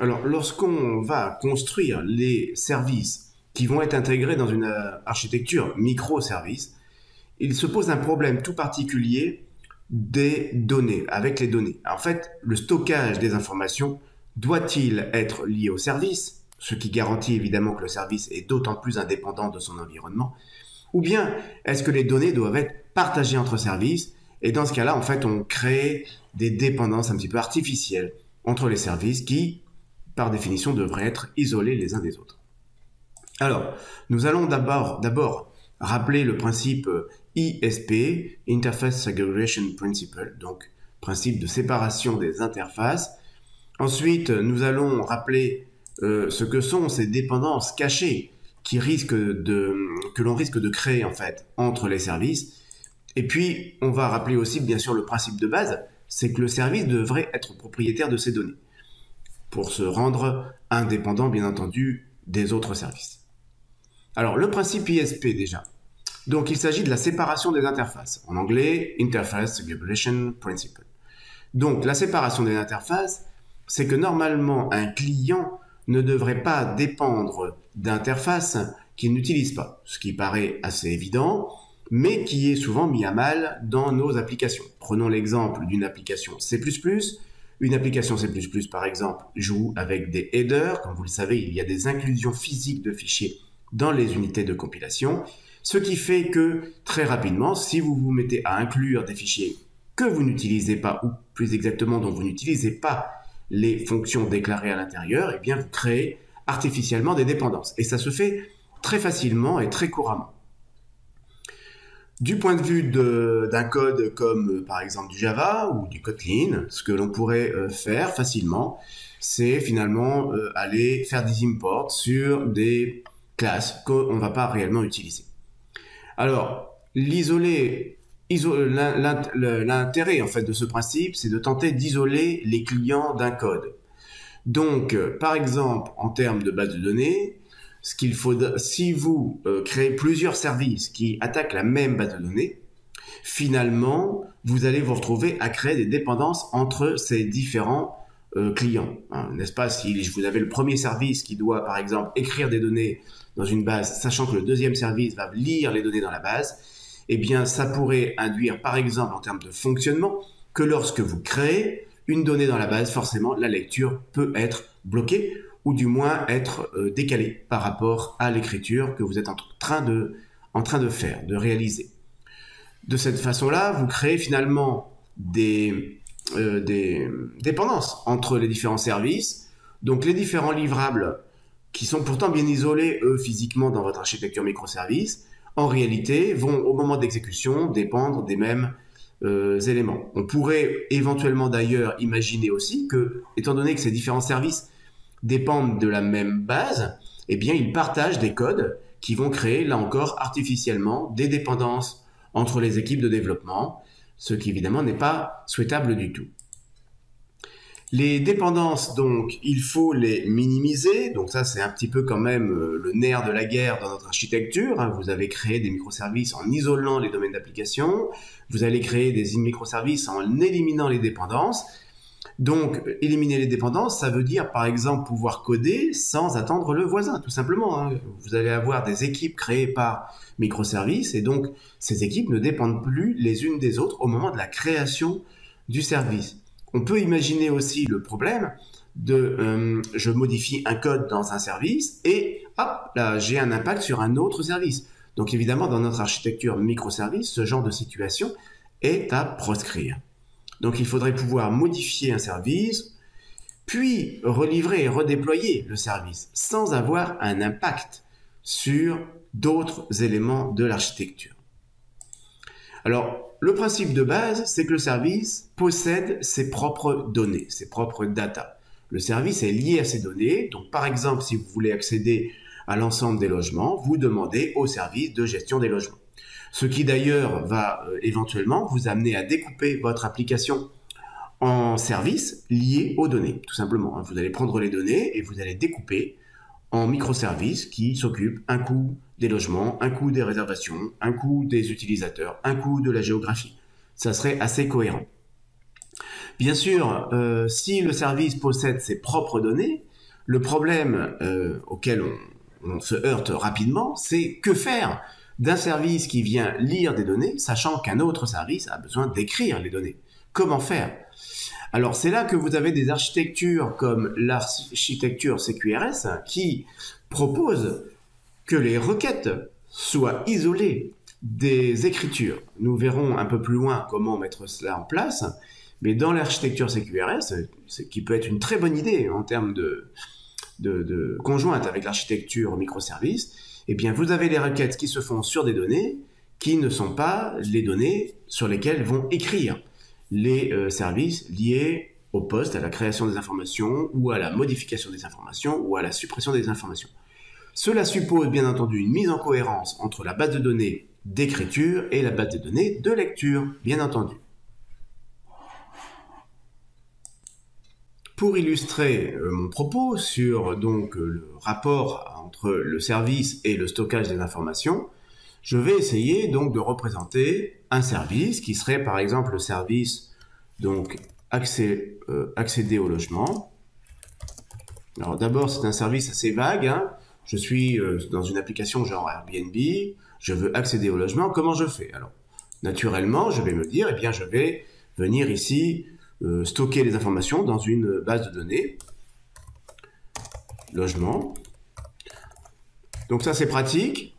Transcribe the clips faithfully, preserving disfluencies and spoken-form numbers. Alors, lorsqu'on va construire les services qui vont être intégrés dans une architecture microservice, il se pose un problème tout particulier des données, avec les données. En fait, le stockage des informations doit-il être lié au service, ce qui garantit évidemment que le service est d'autant plus indépendant de son environnement, ou bien est-ce que les données doivent être partagées entre services? Et dans ce cas-là, en fait, on crée des dépendances un petit peu artificielles entre les services qui, par définition, devraient être isolés les uns des autres. Alors, nous allons d'abord d'abord rappeler le principe I S P, Interface Segregation Principle, donc principe de séparation des interfaces. Ensuite, nous allons rappeler euh, ce que sont ces dépendances cachées qui risquent de, que l'on risque de créer en fait entre les services. Et puis, on va rappeler aussi, bien sûr, le principe de base, c'est que le service devrait être propriétaire de ces données pour se rendre indépendant, bien entendu, des autres services. Alors, le principe I S P déjà. Donc, il s'agit de la séparation des interfaces. En anglais, Interface Segregation Principle. Donc, la séparation des interfaces, c'est que normalement, un client ne devrait pas dépendre d'interfaces qu'il n'utilise pas, ce qui paraît assez évident, mais qui est souvent mis à mal dans nos applications. Prenons l'exemple d'une application C plus plus. Une application C plus plus, par exemple, joue avec des headers. Comme vous le savez, il y a des inclusions physiques de fichiers dans les unités de compilation, ce qui fait que, très rapidement, si vous vous mettez à inclure des fichiers que vous n'utilisez pas, ou plus exactement, dont vous n'utilisez pas les fonctions déclarées à l'intérieur, eh bien, vous créez artificiellement des dépendances. Et ça se fait très facilement et très couramment. Du point de vue d'un code comme par exemple du Java ou du Kotlin, ce que l'on pourrait faire facilement, c'est finalement aller faire des imports sur des classes qu'on ne va pas réellement utiliser. Alors, l'isoler, l'intérêt en fait de ce principe, c'est de tenter d'isoler les clients d'un code. Donc, par exemple, en termes de base de données, ce qu'il faut, si vous euh, créez plusieurs services qui attaquent la même base de données, finalement, vous allez vous retrouver à créer des dépendances entre ces différents euh, clients. N'est-ce pas? Si vous avez le premier service qui doit, par exemple, écrire des données dans une base, sachant que le deuxième service va lire les données dans la base, eh bien, ça pourrait induire, par exemple, en termes de fonctionnement, que lorsque vous créez une donnée dans la base, forcément, la lecture peut être bloquée, ou du moins être décalé par rapport à l'écriture que vous êtes en train de, en train de faire, de réaliser. De cette façon-là, vous créez finalement des, euh, des dépendances entre les différents services. Donc les différents livrables, qui sont pourtant bien isolés, eux, physiquement dans votre architecture microservice, en réalité vont, au moment d'exécution, dépendre des mêmes euh, éléments. On pourrait éventuellement d'ailleurs imaginer aussi que, étant donné que ces différents services dépendent de la même base, eh bien, ils partagent des codes qui vont créer, là encore, artificiellement, des dépendances entre les équipes de développement, ce qui, évidemment, n'est pas souhaitable du tout. Les dépendances, donc, il faut les minimiser. Donc ça, c'est un petit peu quand même le nerf de la guerre dans notre architecture. Vous avez créé des microservices en isolant les domaines d'application. Vous allez créer des microservices en éliminant les dépendances. Donc, éliminer les dépendances, ça veut dire, par exemple, pouvoir coder sans attendre le voisin, tout simplement, hein. Vous allez avoir des équipes créées par microservices et donc ces équipes ne dépendent plus les unes des autres au moment de la création du service. On peut imaginer aussi le problème de euh, je modifie un code dans un service et hop, là, j'ai un impact sur un autre service. Donc, évidemment, dans notre architecture microservice, ce genre de situation est à proscrire. Donc, il faudrait pouvoir modifier un service, puis relivrer et redéployer le service sans avoir un impact sur d'autres éléments de l'architecture. Alors, le principe de base, c'est que le service possède ses propres données, ses propres data. Le service est lié à ces données. Donc, par exemple, si vous voulez accéder à l'ensemble des logements, vous demandez au service de gestion des logements. Ce qui d'ailleurs va euh, éventuellement vous amener à découper votre application en services liés aux données, tout simplement. Vous allez prendre les données et vous allez découper en microservices qui s'occupent un coup des logements, un coup des réservations, un coup des utilisateurs, un coup de la géographie. Ça serait assez cohérent. Bien sûr, euh, si le service possède ses propres données, Le problème euh, auquel on, on se heurte rapidement, c'est que faire d'un service qui vient lire des données, sachant qu'un autre service a besoin d'écrire les données. Comment faire? Alors, c'est là que vous avez des architectures comme l'architecture C Q R S qui propose que les requêtes soient isolées des écritures. Nous verrons un peu plus loin comment mettre cela en place, mais dans l'architecture C Q R S, ce qui peut être une très bonne idée en termes de, de, de conjointe avec l'architecture microservice, eh bien, vous avez les requêtes qui se font sur des données qui ne sont pas les données sur lesquelles vont écrire les euh, services liés au poste, à la création des informations ou à la modification des informations ou à la suppression des informations. Cela suppose bien entendu une mise en cohérence entre la base de données d'écriture et la base de données de lecture, bien entendu. Pour illustrer euh, mon propos sur donc, euh, le rapport entre le service et le stockage des informations, je vais essayer donc de représenter un service qui serait par exemple le service donc, accès, euh, accéder au logement. Alors d'abord c'est un service assez vague, hein. Je suis euh, dans une application genre Airbnb, je veux accéder au logement, comment je fais? Alors naturellement je vais me dire, eh bien, je vais venir ici Euh, stocker les informations dans une base de données logement. Donc ça c'est pratique,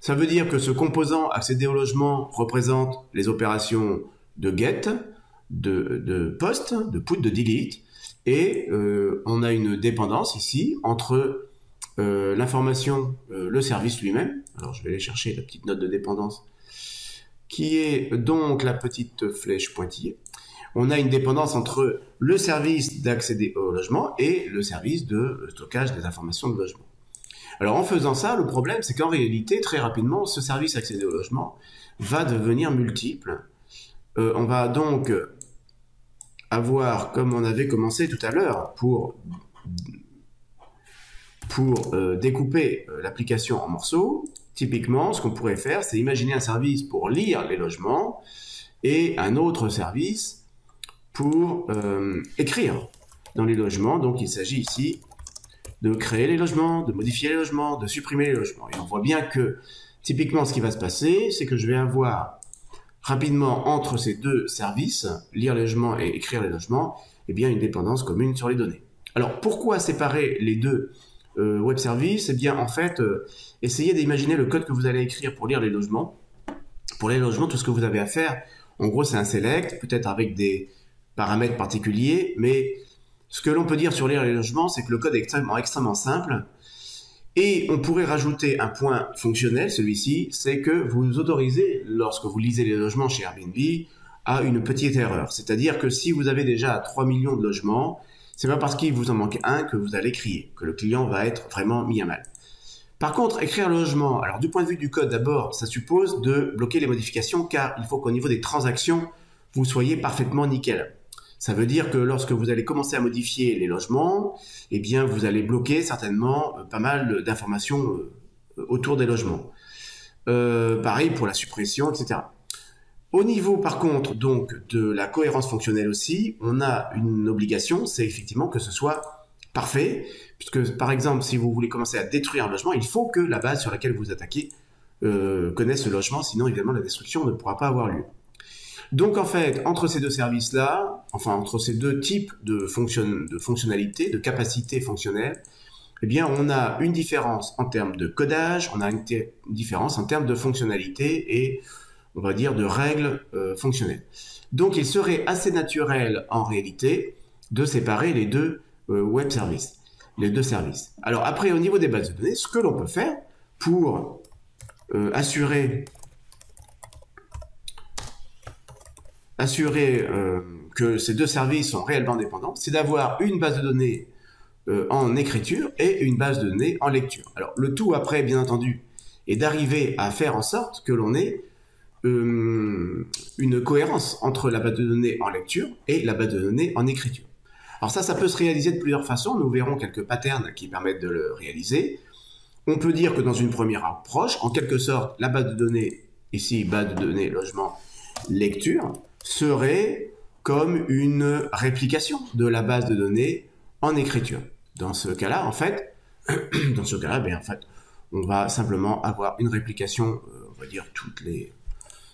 ça veut dire que ce composant accéder au logement représente les opérations de get, de, de post, de put, de delete, et euh, on a une dépendance ici entre euh, l'information, euh, le service lui-même. Alors je vais aller chercher la petite note de dépendance qui est donc la petite flèche pointillée. On a une dépendance entre le service d'accéder au logement et le service de stockage des informations de logement. Alors en faisant ça, le problème c'est qu'en réalité, très rapidement, ce service accéder au logement va devenir multiple. Euh, on va donc avoir, comme on avait commencé tout à l'heure, pour, pour euh, découper l'application en morceaux, typiquement ce qu'on pourrait faire, c'est imaginer un service pour lire les logements et un autre service pour euh, écrire dans les logements. Donc il s'agit ici de créer les logements, de modifier les logements, de supprimer les logements. Et on voit bien que typiquement ce qui va se passer, c'est que je vais avoir rapidement entre ces deux services, lire les logements et écrire les logements, eh bien, une dépendance commune sur les données. Alors pourquoi séparer les deux euh, web services? Eh bien en fait, euh, essayez d'imaginer le code que vous allez écrire pour lire les logements. Pour les logements, tout ce que vous avez à faire, en gros c'est un select, peut-être avec des paramètres particuliers, mais ce que l'on peut dire sur lire les logements, c'est que le code est extrêmement, extrêmement simple, et on pourrait rajouter un point fonctionnel, celui-ci, c'est que vous autorisez, lorsque vous lisez les logements chez Airbnb, à une petite erreur, c'est-à-dire que si vous avez déjà trois millions de logements, c'est pas parce qu'il vous en manque un que vous allez crier, que le client va être vraiment mis à mal. Par contre, écrire le logement, alors du point de vue du code d'abord, ça suppose de bloquer les modifications, car il faut qu'au niveau des transactions, vous soyez parfaitement nickel. Ça veut dire que lorsque vous allez commencer à modifier les logements, eh bien, vous allez bloquer certainement pas mal d'informations autour des logements. Euh, pareil pour la suppression, et cetera. Au niveau, par contre, donc, de la cohérence fonctionnelle aussi, on a une obligation, c'est effectivement que ce soit parfait, puisque, par exemple, si vous voulez commencer à détruire un logement, il faut que la base sur laquelle vous attaquez euh, connaisse le logement, sinon, évidemment, la destruction ne pourra pas avoir lieu. Donc en fait, entre ces deux services-là, enfin entre ces deux types de, fonction, de fonctionnalités, de capacités fonctionnelles, eh bien on a une différence en termes de codage, on a une, une différence en termes de fonctionnalité et on va dire de règles euh, fonctionnelles. Donc il serait assez naturel en réalité de séparer les deux euh, web services, les deux services. Alors après, au niveau des bases de données, ce que l'on peut faire pour euh, assurer... assurer euh, que ces deux services sont réellement dépendants, c'est d'avoir une base de données euh, en écriture et une base de données en lecture. Alors le tout après, bien entendu, est d'arriver à faire en sorte que l'on ait euh, une cohérence entre la base de données en lecture et la base de données en écriture. Alors ça, ça peut se réaliser de plusieurs façons, nous verrons quelques patterns qui permettent de le réaliser. On peut dire que dans une première approche, en quelque sorte, la base de données, ici, base de données, logement, lecture, serait comme une réplication de la base de données en écriture. Dans ce cas-là, en fait, dans ce cas-là, ben, en fait, on va simplement avoir une réplication, euh, on va dire, toutes les...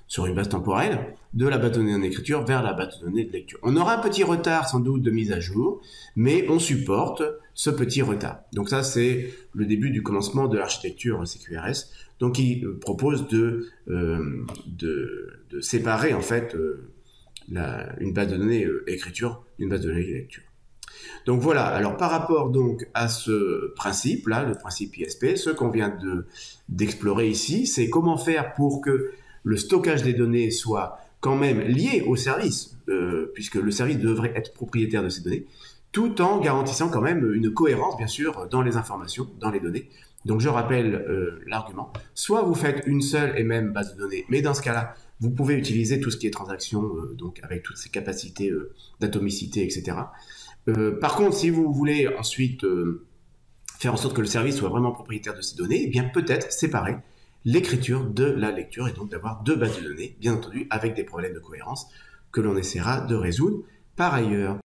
sur une base temporelle, de la base de données en écriture vers la base de données de lecture. On aura un petit retard, sans doute, de mise à jour, mais on supporte ce petit retard. Donc ça, c'est le début du commencement de l'architecture C Q R S, donc il propose de, euh, de, de séparer, en fait, euh, la, une base de données euh, écriture d'une base de données lecture. Donc voilà, alors par rapport donc à ce principe-là, le principe I S P, ce qu'on vient de, d'explorer ici, c'est comment faire pour que le stockage des données soit quand même lié au service, euh, puisque le service devrait être propriétaire de ces données, tout en garantissant quand même une cohérence, bien sûr, dans les informations, dans les données. Donc je rappelle euh, l'argument. Soit vous faites une seule et même base de données, mais dans ce cas-là, vous pouvez utiliser tout ce qui est transaction, euh, donc avec toutes ces capacités euh, d'atomicité, et cetera. Euh, par contre, si vous voulez ensuite euh, faire en sorte que le service soit vraiment propriétaire de ces données, eh bien peut-être séparer l'écriture de la lecture, et donc d'avoir deux bases de données, bien entendu, avec des problèmes de cohérence que l'on essaiera de résoudre par ailleurs.